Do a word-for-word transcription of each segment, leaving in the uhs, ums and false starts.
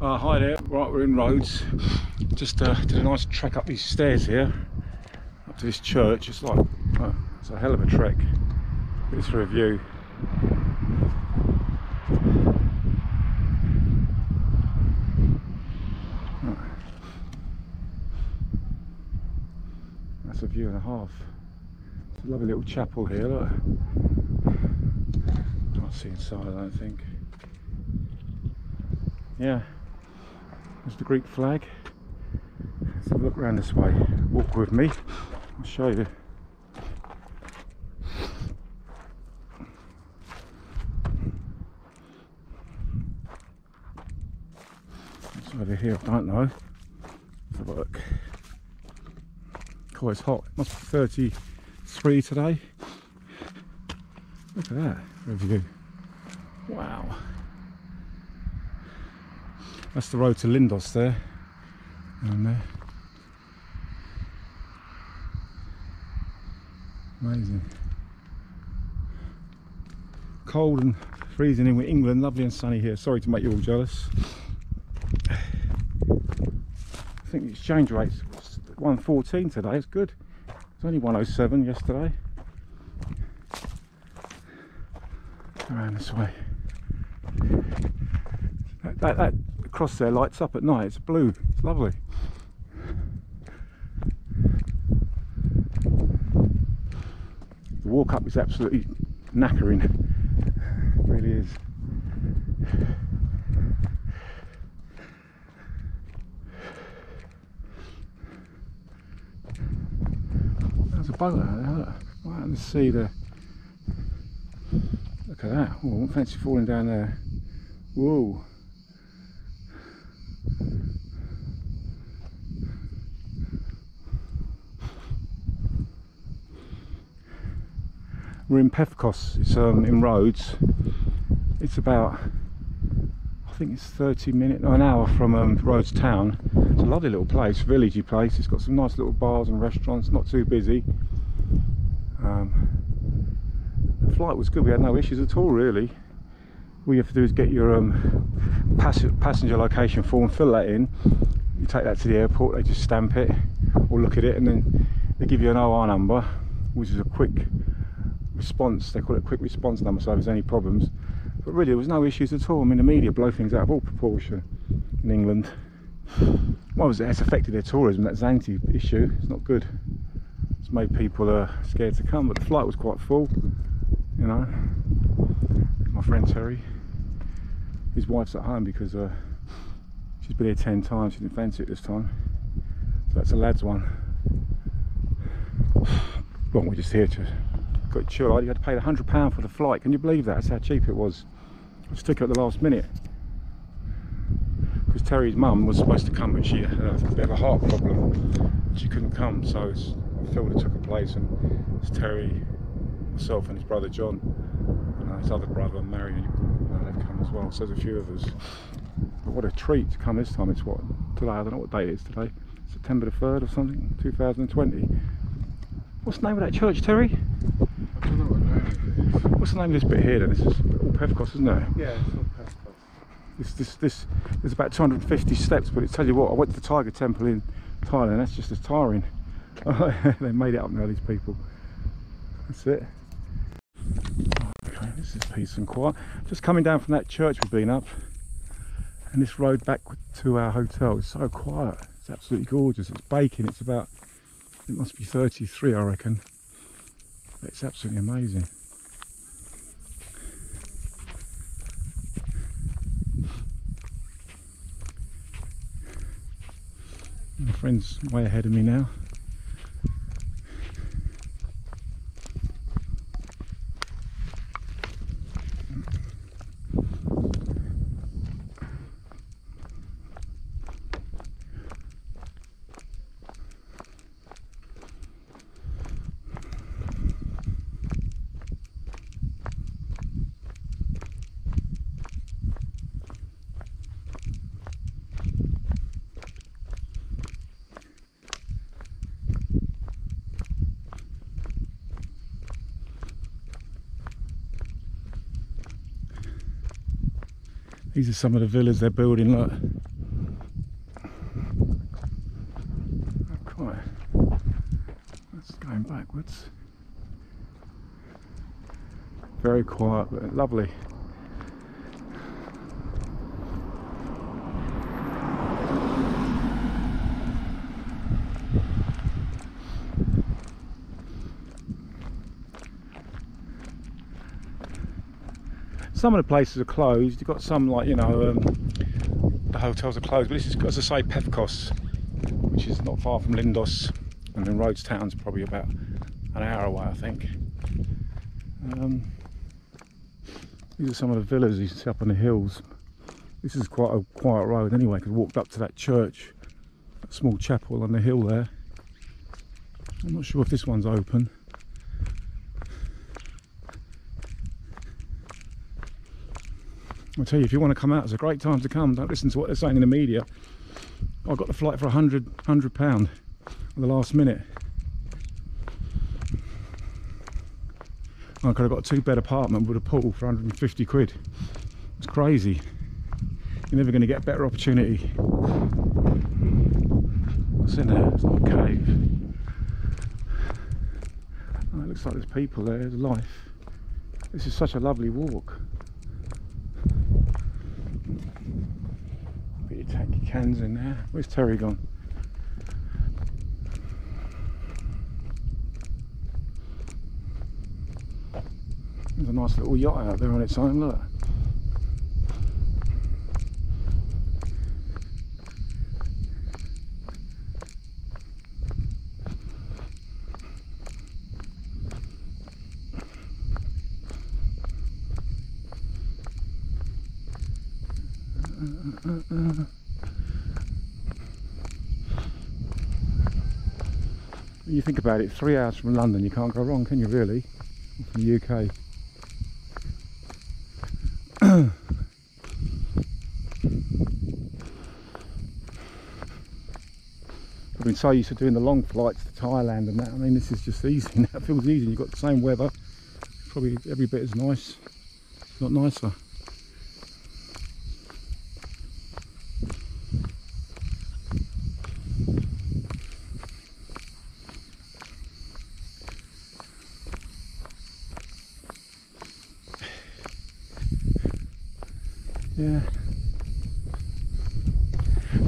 Uh, hi there, right, we're in Rhodes. Just uh, did a nice trek up these stairs here, up to this church. It's like, uh, it's a hell of a trek. It's for a view. Right. That's a view and a half. It's a lovely little chapel here, look. Can't see inside, I don't think. Yeah. There's the Greek flag. Let's have a look around this way. Walk with me, I'll show you. What's over here? I don't know. Let's have a look. Oh, it's hot. It must be thirty-three today. Look at that review. Wow. That's the road to Lindos there. And there. Amazing. Cold and freezing in England, lovely and sunny here. Sorry to make you all jealous. I think the exchange rate's one fourteen today, it's good. It's only one oh seven yesterday. Around this way. That, that, that cross there lights up at night, it's blue, it's lovely. The walk up is absolutely knackering, it really is. Boat out there, look. Right in the sea there. Look at that. Oh, I wouldn't fancy falling down there. Whoa. We're in Pefkos. It's um, in Rhodes. It's about, I think it's thirty minutes, no, an hour from um, Rhodes town. It's a lovely little place, villagey place. It's got some nice little bars and restaurants, not too busy. Um, the flight was good, we had no issues at all really. All you have to do is get your um, pass passenger location form, fill that in, you take that to the airport, they just stamp it or look at it and then they give you an O R number, which is a quick response, they call it a quick response number, so if there's any problems. But really there was no issues at all. I mean the media blow things out of all proportion in England. Well, it's affected their tourism, that's an anti-issue, it's not good. It's made people uh, scared to come, but the flight was quite full, you know. My friend Terry, his wife's at home because uh, she's been here ten times, she didn't fancy it this time. So that's a lad's one. Well, we're just here to got it chill out. You had to pay one hundred pounds for the flight, can you believe that? That's how cheap it was. I was stuck at the last minute. Because Terry's mum was supposed to come, but she had a bit of a heart problem. She couldn't come, so Phil took her place, and it's Terry, myself, and his brother John, and his other brother Mary. You know, they've come as well. So there's a few of us. But what a treat to come this time! It's what today? I don't know what date it is today. September the third or something, two thousand twenty. What's the name of that church, Terry? I don't know what name it is. What's the name of this bit here? Then this is all Pefkos, isn't it? Yeah, it's all Pefkos. This, this, this, there's about two hundred fifty steps, but I tell you what, I went to the Tiger Temple in Thailand, that's just as tiring. They made it up now, these people. That's it. Okay, this is peace and quiet. Just coming down from that church we've been up, and this road back to our hotel is so quiet. It's absolutely gorgeous. It's baking. It's about, it must be thirty-three, I reckon. It's absolutely amazing. My friend's way ahead of me now. These are some of the villas they're building, look. going backwards. Very quiet, but lovely. Some of the places are closed. You've got some, like, you know, um, the hotels are closed, but this is, as I say, Pefkos, which is not far from Lindos, and then Rhodes Town's probably about an hour away, I think. Um, these are some of the villas you can see up on the hills. This is quite a quiet road anyway, because we walked up to that church, that small chapel on the hill there. I'm not sure if this one's open. I'll tell you, if you want to come out, it's a great time to come. Don't listen to what they're saying in the media. I got the flight for one hundred pounds at the last minute. I could have got a two-bed apartment with a pool for one hundred and fifty quid. It's crazy. You're never going to get a better opportunity. What's in there? It's not a cave. Oh, it looks like there's people there. There's life. This is such a lovely walk. Tacky cans in there. Where's Terry gone? There's a nice little yacht out there on its own, look. Uh, uh, uh. You think about it, three hours from London, you can't go wrong, can you really? From the U K. I've been so used to doing the long flights to Thailand and that. I mean, this is just easy now, it feels easy. You've got the same weather, probably every bit as nice, if not nicer. Yeah,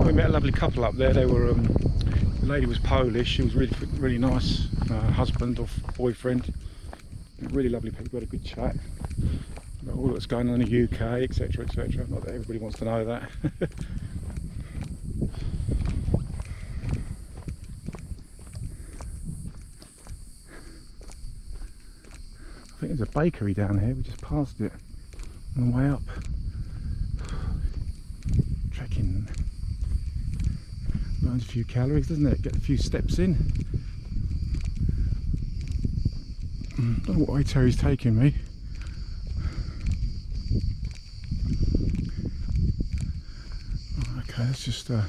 we met a lovely couple up there. They were, um, the lady was Polish. She was really, really nice. Uh, husband or boyfriend, really lovely people. We had a good chat about all that's going on in the U K, et cetera, et cetera. Not that everybody wants to know that. I think there's a bakery down here. We just passed it on the way up. Trekking burns a few calories, doesn't it? Get a few steps in. Mm, don't know what way Terry's taking me. Oh, okay, let's just uh,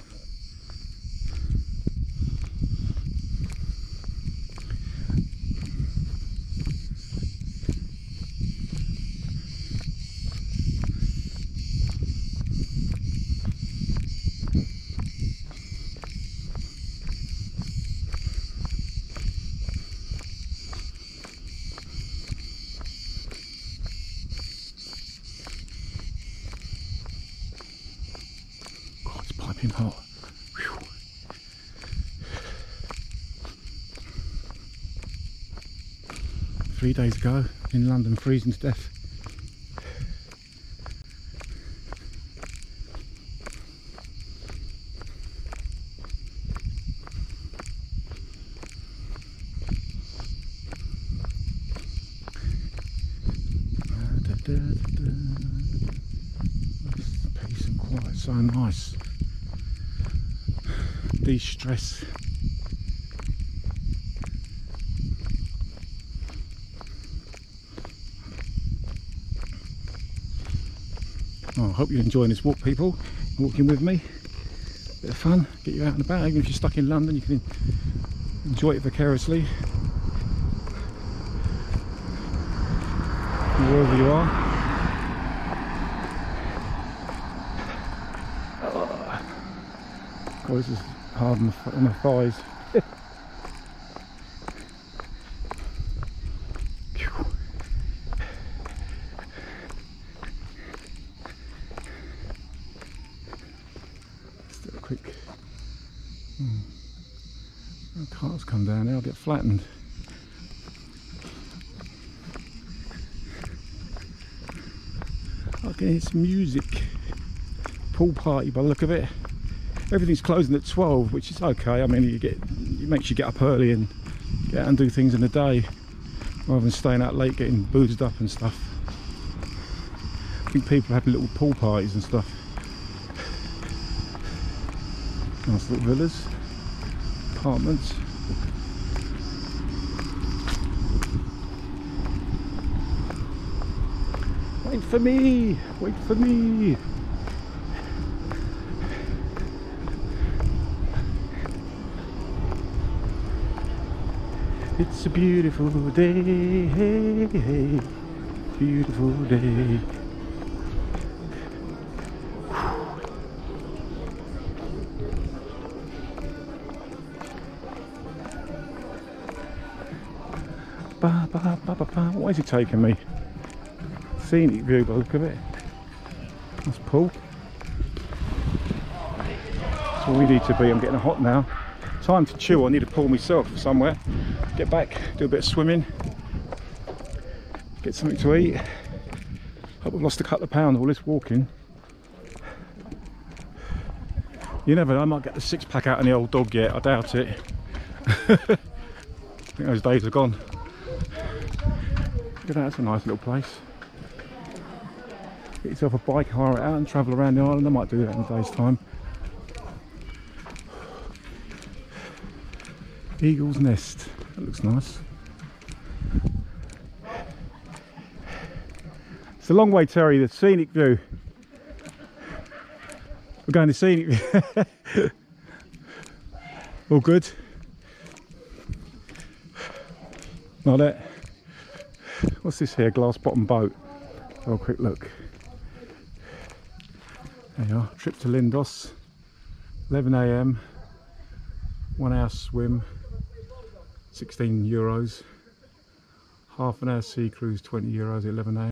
hot. Whew. Three days ago in London, freezing to death. Da, da, da, da. Peace and quiet, so nice. De-stress. Oh, I hope you're enjoying this walk, people. Walking with me, bit of fun, get you out and about. Even if you're stuck in London, you can enjoy it vicariously wherever you are. Oh, this is hard on my, on my thighs. quick. Oh, the cart's come down now, a bit flattened. I can hear some music. Pool party by the look of it. Everything's closing at twelve, which is okay. I mean, you get, it makes you get up early and get out and do things in the day rather than staying out late getting boozed up and stuff. I think people are having little pool parties and stuff. Nice little villas, apartments. Wait for me! Wait for me! It's a beautiful day, beautiful day. Ba, ba, ba, ba, ba. Why is he taking me? Scenic view by the look of it. That's Paul. That's where we need to be. I'm getting hot now. Time to chill. I need to pull myself somewhere. Get back, do a bit of swimming, get something to eat. Hope I've lost a couple of pounds all this walking. You never know, I might get the six pack out of the old dog yet. I doubt it. I think those days are gone. Look at that, that's a nice little place. Get yourself a bike, hire it out and travel around the island. I might do that in a day's time. Eagle's Nest, that looks nice. It's a long way, Terry, the scenic view. We're going to scenic view. All good. Not it. What's this here, glass bottom boat? Oh, quick look. There you are, trip to Lindos, eleven A M, one hour swim. sixteen euros, half an hour sea cruise, twenty euros, eleven hours.